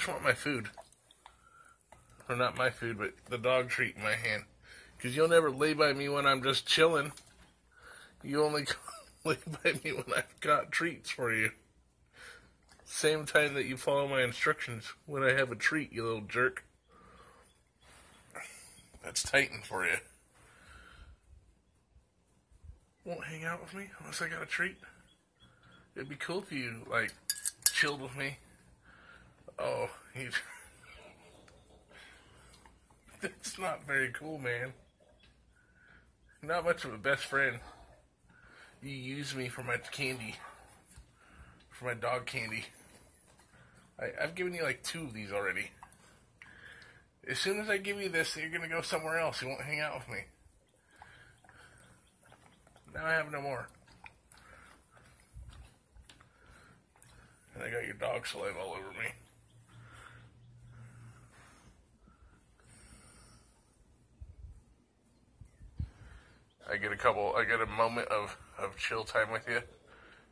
just want my food. Or not my food, but the dog treat in my hand. Because you'll never lay by me when I'm just chilling. You only lay by me when I've got treats for you. Same time that you follow my instructions when I have a treat, you little jerk. That's Titan for you. Won't hang out with me unless I got a treat. It'd be cool if you, like, chilled with me. Oh, he's... That's not very cool, man. Not much of a best friend. You use me for my candy. For my dog candy. I've given you, like, 2 of these already. As soon as I give you this, you're gonna go somewhere else. You won't hang out with me. Now I have no more. And I got your dog saliva all over me. I get a moment of chill time with you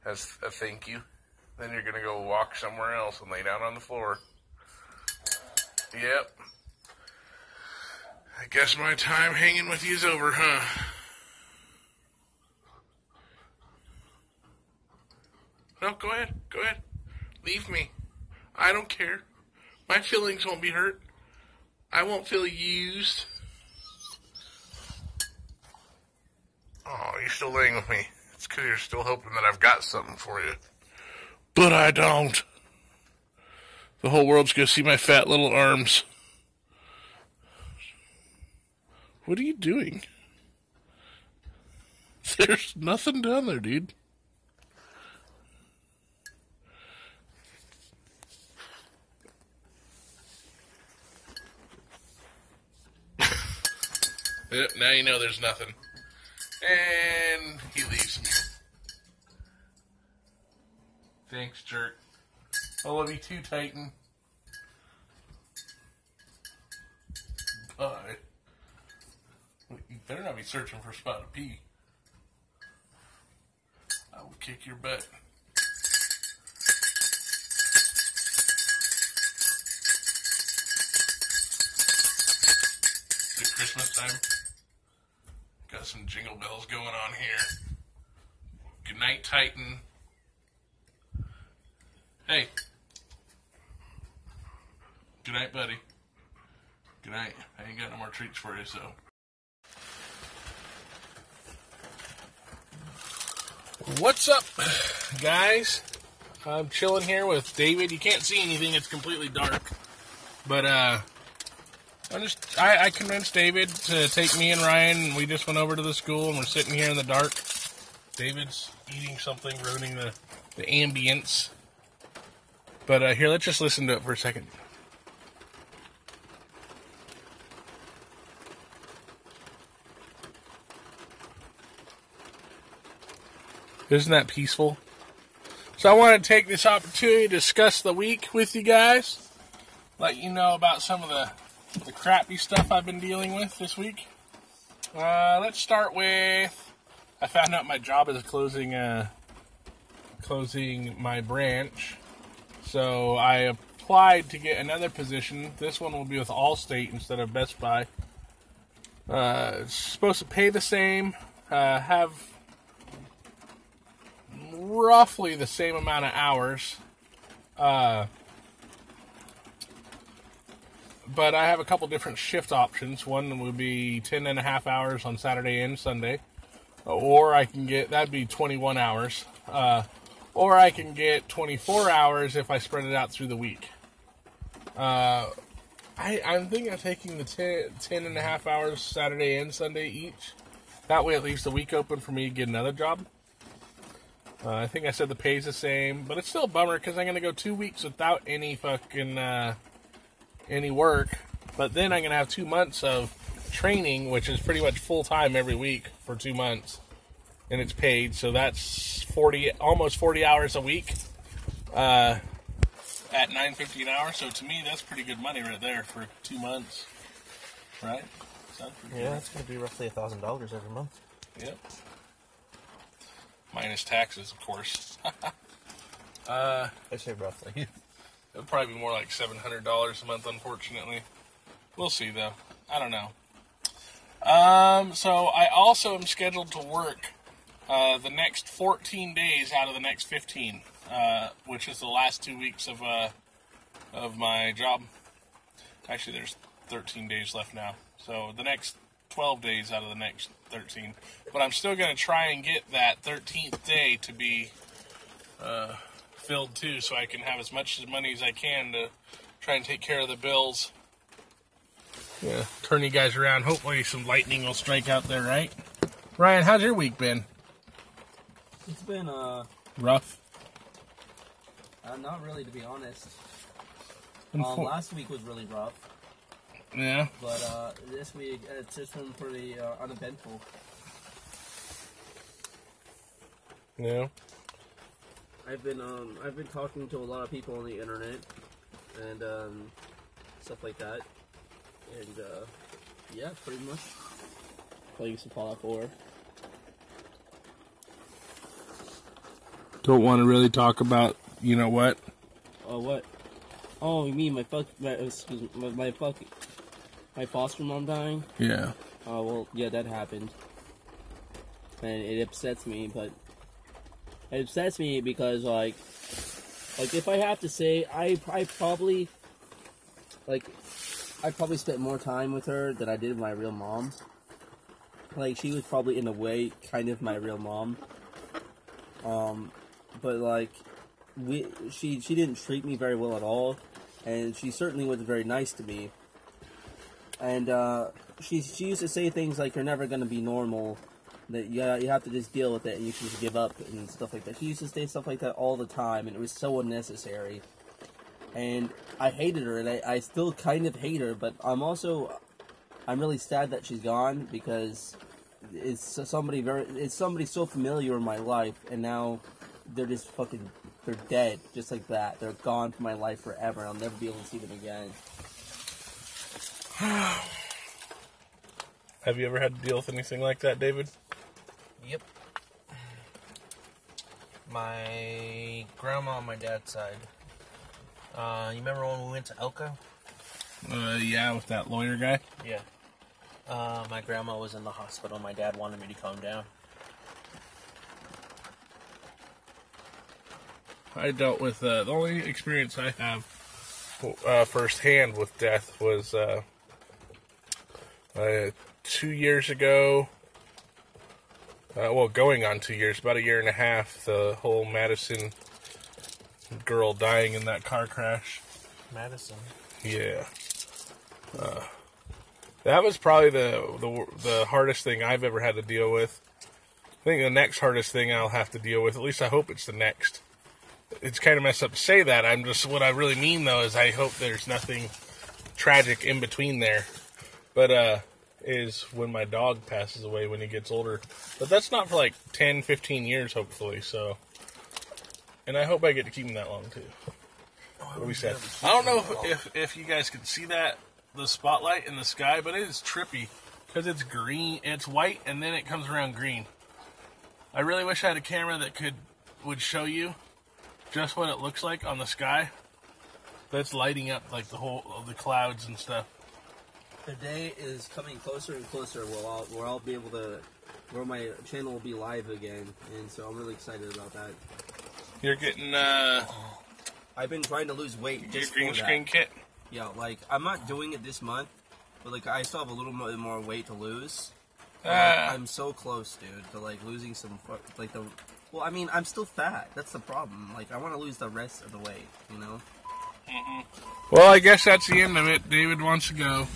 as a thank you. Then you're gonna go walk somewhere else and lay down on the floor. Yep. I guess my time hanging with you is over, huh? No, go ahead. Go ahead. Leave me. I don't care. My feelings won't be hurt. I won't feel used. Oh, you're still laying with me. It's because you're still hoping that I've got something for you. But I don't. The whole world's going to see my fat little arms. What are you doing? There's nothing down there, dude. Yep, now you know there's nothing. And he leaves me. Thanks, jerk. I love you too, Titan. Bye. You better not be searching for a spot to pee. I will kick your butt. Is it Christmas time? Got some jingle bells going on here. Good night, Titan. Hey. Good night, buddy. Good night. I ain't got no more treats for you, so. What's up, guys? I'm chilling here with David. You can't see anything. It's completely dark. But, I convinced David to take me and Ryan, and we just went over to the school, and we're sitting here in the dark. David's eating something, ruining the ambience. But here, let's just listen to it for a second. Isn't that peaceful? So I want to take this opportunity to discuss the week with you guys. Let you know about some of the crappy stuff I've been dealing with this week. Let's start with, I found out my job is closing my branch. So I applied to get another position. This one will be with Allstate instead of Best Buy. It's supposed to pay the same, have roughly the same amount of hours. But I have a couple different shift options. One would be 10.5 hours on Saturday and Sunday. Or I can get, that'd be 21 hours. Or I can get 24 hours if I spread it out through the week. I'm thinking of taking the 10.5 hours Saturday and Sunday each. That way it leaves the week open for me to get another job. I think I said the pay's the same. But it's still a bummer because I'm going to go 2 weeks without any fucking... any work, but then I'm gonna have 2 months of training, which is pretty much full time every week for 2 months, and it's paid, so that's almost 40 hours a week at $9.50 an hour. So to me, that's pretty good money right there for 2 months, right? Sounds pretty good. Yeah, it's gonna be roughly $1,000 every month. Yep, minus taxes, of course. I say roughly. It'll probably be more like $700 a month, unfortunately. We'll see, though. I don't know. So I also am scheduled to work the next 14 days out of the next 15, which is the last 2 weeks of my job. Actually, there's 13 days left now. So the next 12 days out of the next 13. But I'm still going to try and get that 13th day to be filled too, so I can have as much money as I can to try and take care of the bills. Yeah, turn you guys around. Hopefully some lightning will strike out there, right? Ryan, how's your week been? It's been, rough. Not really, to be honest. Last week was really rough. Yeah. But, this week, it's just been pretty, uneventful. Yeah. I've been talking to a lot of people on the internet, and, stuff like that. And, yeah, pretty much. Playing some Fallout 4. Don't want to really talk about, you know what? Oh, what? Oh, you mean my foster mom dying? Yeah. Oh, well, yeah, that happened. And it upsets me, but... It upsets me because, like, if I have to say, I probably... Like... I probably spent more time with her than I did with my real mom. Like, she was probably, in a way, kind of my real mom. But, like, she didn't treat me very well at all. And she certainly wasn't very nice to me. And, she used to say things like, you're never gonna be normal. That, yeah, you have to just deal with it and you should just give up and stuff like that. She used to say stuff like that all the time, and it was so unnecessary. And I hated her, and I still kind of hate her, but I'm really sad that she's gone, because it's somebody so familiar in my life, and now they're dead, just like that. They're gone from my life forever, and I'll never be able to see them again. Have you ever had to deal with anything like that, David? Yep. My grandma on my dad's side. You remember when we went to Elko? Yeah, with that lawyer guy? Yeah. My grandma was in the hospital. My dad wanted me to calm down. I dealt with, the only experience I have, firsthand with death was, 2 years ago, well, going on 2 years, about a year and a half, the whole Madison girl dying in that car crash. Madison. Yeah. That was probably the hardest thing I've ever had to deal with. I think the next hardest thing I'll have to deal with, at least I hope it's the next. It's kind of messed up to say that. What I really mean, though, is I hope there's nothing tragic in between there. But, is when my dog passes away when he gets older. But that's not for, like, 10, 15 years, hopefully, so... And I hope I get to keep him that long, too. What we said. I don't know if you guys can see that, the spotlight in the sky, but it is trippy. Because it's green, it's white, and then it comes around green. I really wish I had a camera that would show you just what it looks like on the sky. That's lighting up, like, the whole of the clouds and stuff. The day is coming closer and closer where I'll be able to, where my channel will be live again. And so I'm really excited about that. You're getting, I've been trying to lose weight. Your green screen kit? Yeah, like, I'm not doing it this month, but, like, I still have a little more weight to lose. I'm so close, dude, to, like, losing some, like, the... Well, I mean, I'm still fat. That's the problem. Like, I want to lose the rest of the weight, you know? Mm-hmm. Well, I guess that's the end of it. David wants to go.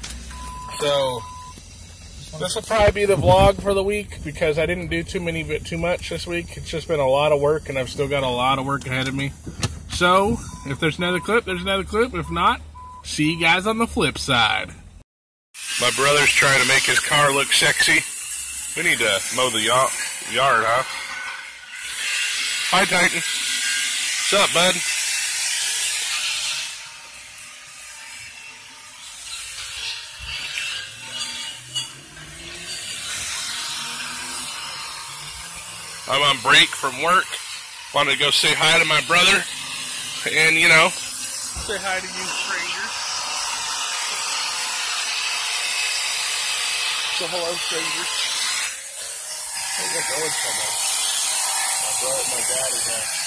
So, this will probably be the vlog for the week, because I didn't do too much this week. It's just been a lot of work, and I've still got a lot of work ahead of me. So, if there's another clip, there's another clip. If not, see you guys on the flip side. My brother's trying to make his car look sexy. We need to mow the yard, huh? Hi, Titan. What's up, bud? I'm on break from work. Wanted to go say hi to my brother. And, you know, Say hi to you, strangers. So hello, strangers. I got the other one. My brother, my dad is out.